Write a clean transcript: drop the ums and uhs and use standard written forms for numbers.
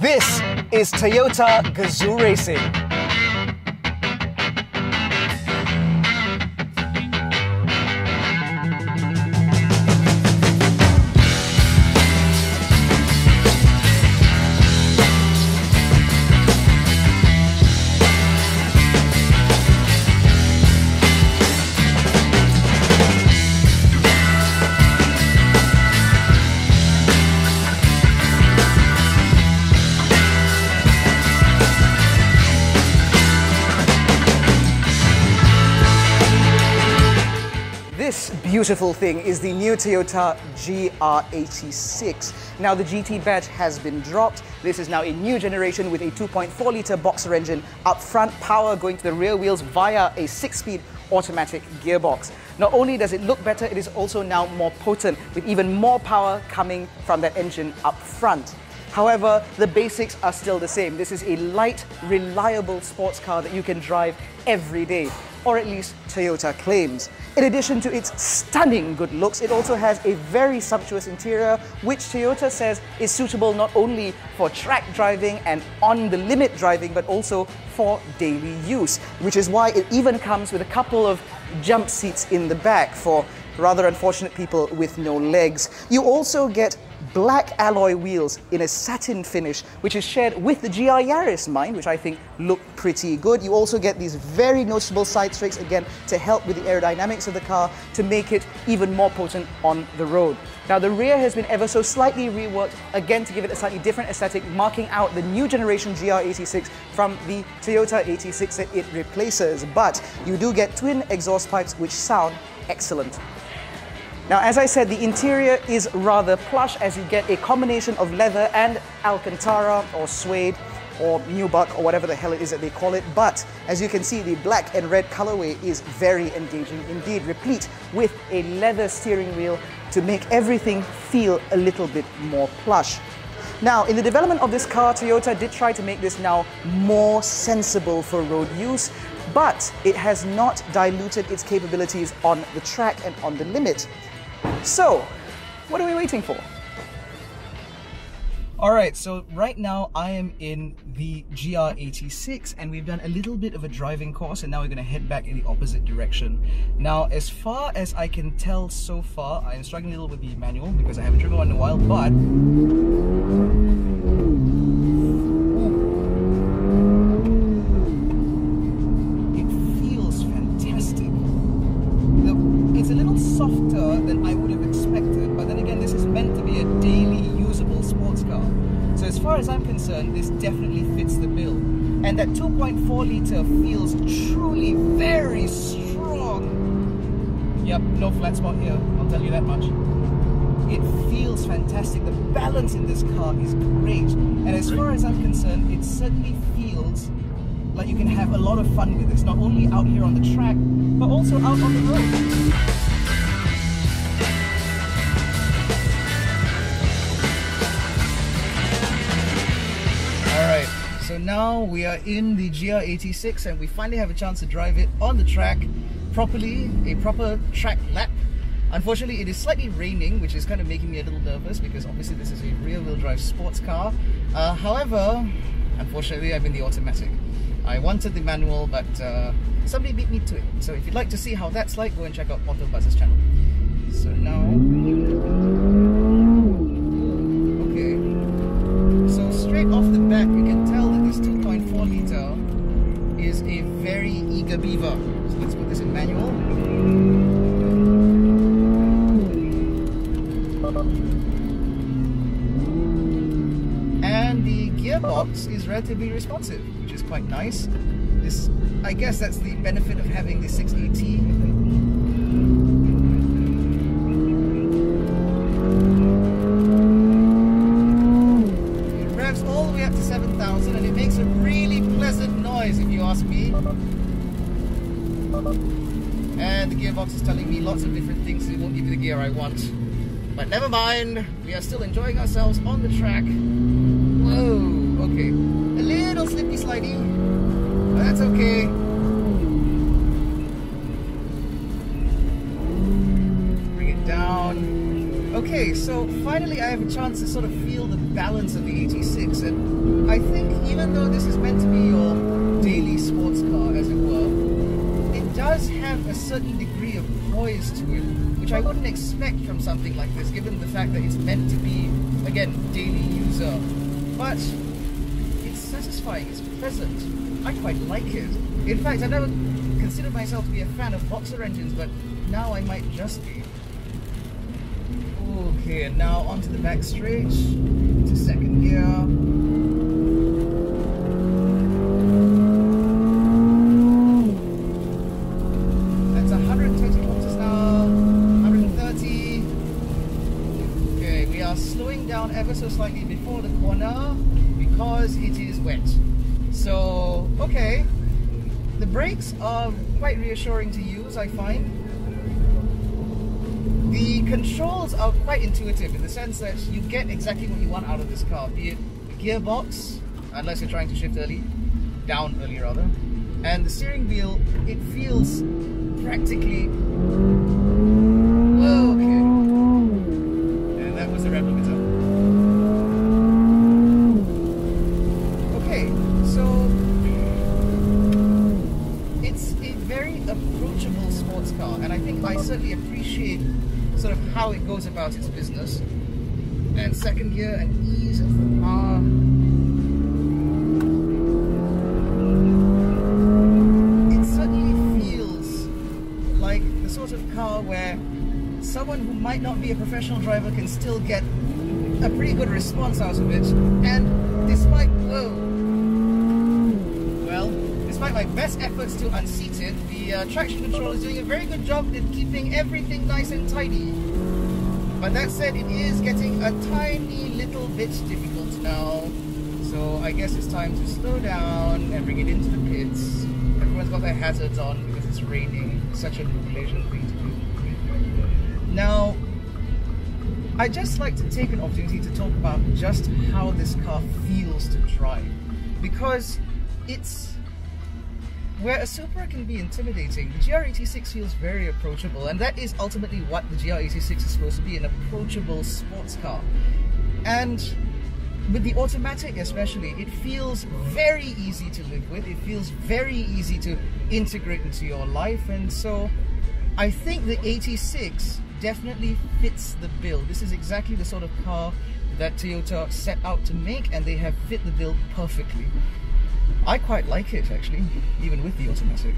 This is Toyota Gazoo Racing. This beautiful thing is the new Toyota GR86. Now the GT badge has been dropped. This is now a new generation with a 2.4-litre boxer engine up front, power going to the rear wheels via a 6-speed automatic gearbox. Not only does it look better, it is also now more potent with even more power coming from that engine up front. However, the basics are still the same. This is a light, reliable sports car that you can drive every day, or at least Toyota claims. In addition to its stunning good looks, it also has a very sumptuous interior, which Toyota says is suitable not only for track driving and on-the-limit driving, but also for daily use, which is why it even comes with a couple of jump seats in the back for rather unfortunate people with no legs. You also get black alloy wheels in a satin finish, which is shared with the GR Yaris, mind, which I think look pretty good. You also get these very noticeable side strakes, again, to help with the aerodynamics of the car to make it even more potent on the road. Now, the rear has been ever so slightly reworked, again, to give it a slightly different aesthetic, marking out the new generation GR86 from the Toyota 86 that it replaces. But you do get twin exhaust pipes, which sound excellent. Now, as I said, the interior is rather plush as you get a combination of leather and Alcantara or suede or nubuck or whatever the hell it is that they call it. But as you can see, the black and red colorway is very engaging indeed, replete with a leather steering wheel to make everything feel a little bit more plush. Now, in the development of this car, Toyota did try to make this now more sensible for road use, but it has not diluted its capabilities on the track and on the limit. So, what are we waiting for? All right, so right now I am in the GR86 and we've done a little bit of a driving course and now we're going to head back in the opposite direction. Now, as far as I can tell so far, I am struggling a little with the manual because I haven't driven one in a while, but it feels fantastic. It's a little softer than I would have expected, but then again, this is meant to be a daily usable sports car. So as far as I'm concerned, this definitely fits the bill. And that 2.4 litre feels truly very strong. Yep, no flat spot here, I'll tell you that much. It feels fantastic. The balance in this car is great. And as far as I'm concerned, it certainly feels like you can have a lot of fun with this, not only out here on the track, but also out on the road. So now we are in the GR86 and we finally have a chance to drive it on the track properly, a proper track lap. Unfortunately, it is slightly raining, which is kind of making me a little nervous because obviously this is a rear-wheel drive sports car. However, unfortunately, I'm in the automatic. I wanted the manual, but somebody beat me to it. So if you'd like to see how that's like, go and check out Autobuzz's channel. So now... Okay. So straight off the back, you can tell 2.4 litre is a very eager beaver. So let's put this in manual. And the gearbox is relatively responsive, which is quite nice. This, I guess that's the benefit of having the 6AT. And the gearbox is telling me lots of different things, so it won't give me the gear I want. But never mind, we are still enjoying ourselves on the track. Whoa, okay. A little slippy slidey, but that's okay. Bring it down. Okay, so So finally I have a chance to sort of feel the balance of the 86, and I think even though this is meant to be your daily sports car, as it were, it does have a certain degree of poise to it, which I wouldn't expect from something like this, given the fact that it's meant to be, again, daily user. But it's satisfying, it's pleasant, I quite like it. In fact, I never considered myself to be a fan of boxer engines, but now I might just be. Okay, and now onto the back straight, into second gear. Ever so slightly before the corner because it is wet. So, okay, the brakes are quite reassuring to use, I find. The controls are quite intuitive in the sense that you get exactly what you want out of this car, be it the gearbox, unless you're trying to shift early, down early rather, and the steering wheel, it feels practically... Okay, and that was the red limiter. Sort of how it goes about its business. And second gear and ease of the car. It certainly feels like the sort of car where someone who might not be a professional driver can still get a pretty good response out of it. And despite, despite my best efforts to unseat it, the traction control is doing a very good job in keeping everything nice and tidy. But that said, it is getting a tiny little bit difficult now. So I guess it's time to slow down and bring it into the pits. Everyone's got their hazards on because it's raining. Such a Malaysian thing to do. Now, I'd just like to take an opportunity to talk about just how this car feels to drive. Because it's... where a Supra can be intimidating, the GR86 feels very approachable, and that is ultimately what the GR86 is supposed to be, an approachable sports car. And with the automatic especially, it feels very easy to live with, it feels very easy to integrate into your life, and so I think the 86 definitely fits the bill. This is exactly the sort of car that Toyota set out to make, and they have fit the bill perfectly. I quite like it, actually, even with the automatic.